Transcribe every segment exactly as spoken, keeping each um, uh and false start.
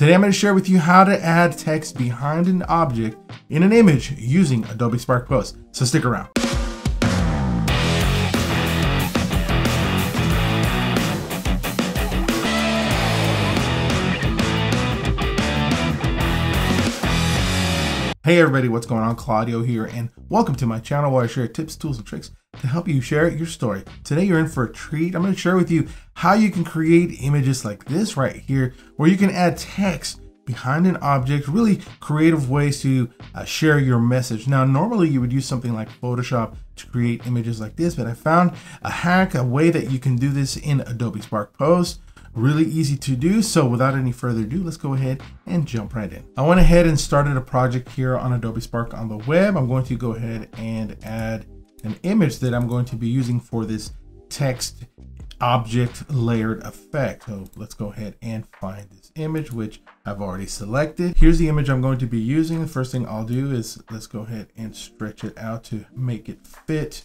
Today I'm going to share with you how to add text behind an object in an image using Adobe Spark Post. So stick around. Hey everybody, what's going on? Claudio here, and welcome to my channel where I share tips, tools, and tricks to help you share your story. Today you're in for a treat. I'm going to share with you how you can create images like this right here, where you can add text behind an object, really creative ways to uh, share your message. Now, normally you would use something like Photoshop to create images like this, but I found a hack, a way that you can do this in Adobe Spark Post. Really easy to do. So without any further ado, let's go ahead and jump right in. I went ahead and started a project here on Adobe Spark on the web. I'm going to go ahead and add an image that I'm going to be using for this text object layered effect. So let's go ahead and find this image, which I've already selected. Here's the image I'm going to be using. The first thing I'll do is let's go ahead and stretch it out to make it fit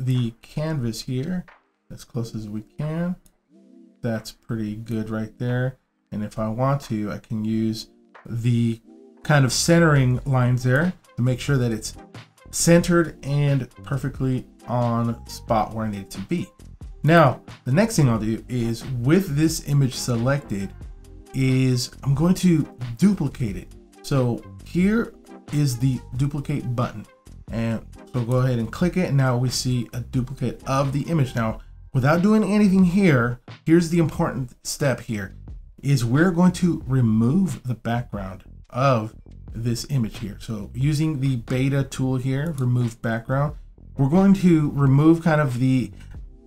the canvas here as close as we can. That's pretty good right there. And if I want to, I can use the kind of centering lines there to make sure that it's centered and perfectly on spot where I need it to be. Now, the next thing I'll do is, with this image selected, is I'm going to duplicate it. So here is the duplicate button. And so go ahead and click it. And now we see a duplicate of the image. Now, without doing anything here, here's the important step here, is we're going to remove the background of this image here. So using the beta tool here, remove background, we're going to remove kind of the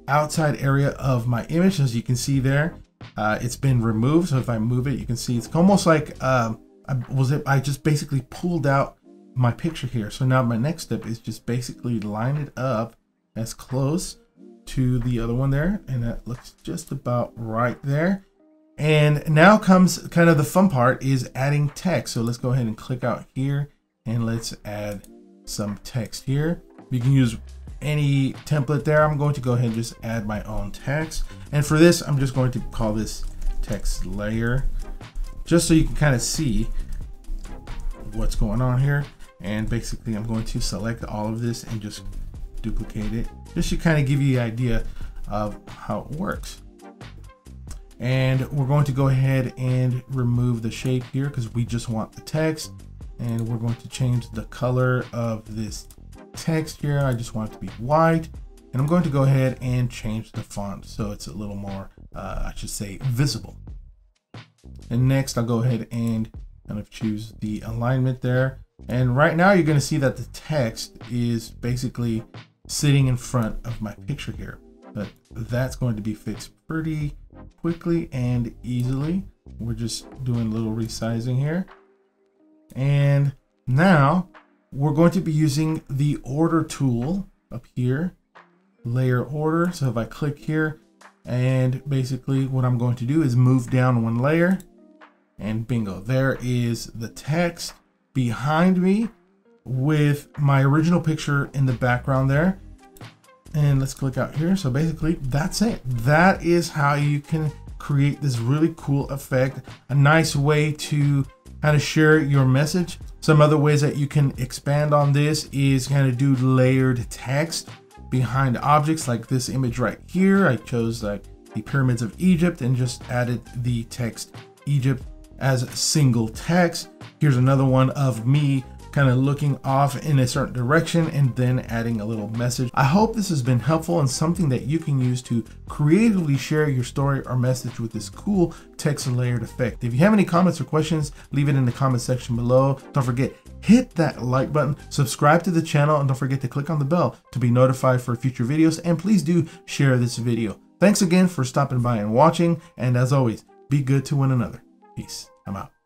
outside area of my image. As you can see there, uh, it's been removed. So if I move it, you can see it's almost like um, I, was it, I just basically pulled out my picture here. So now my next step is just basically line it up as close to the other one there, and that looks just about right there. And now comes kind of the fun part, is adding text. So let's go ahead and click out here and let's add some text here. You can use any template there. I'm going to go ahead and just add my own text, and for this I'm just going to call this text layer, just so you can kind of see what's going on here. And basically I'm going to select all of this and just duplicate it. This should kind of give you the idea of how it works. And we're going to go ahead and remove the shape here because we just want the text. And we're going to change the color of this text here. I just want it to be white. And I'm going to go ahead and change the font so it's a little more, uh, I should say, visible. And next, I'll go ahead and kind of choose the alignment there. And right now, you're going to see that the text is basically sitting in front of my picture here, but that's going to be fixed pretty quickly and easily. We're just doing a little resizing here. And now we're going to be using the order tool up here, layer order. So if I click here, and basically what I'm going to do is move down one layer, and bingo, there is the text behind me with my original picture in the background there. And let's click out here. So basically that's it. That is how you can create this really cool effect, a nice way to kind of share your message. Some other ways that you can expand on this is kind of do layered text behind objects like this image right here. I chose like the pyramids of Egypt and just added the text Egypt as single text. Here's another one of me kind of looking off in a certain direction and then adding a little message. I hope this has been helpful and something that you can use to creatively share your story or message with this cool text layered effect. If you have any comments or questions, leave it in the comment section below. Don't forget, hit that like button, subscribe to the channel, and don't forget to click on the bell to be notified for future videos. And please do share this video. Thanks again for stopping by and watching. And as always, be good to one another. Peace. I'm out.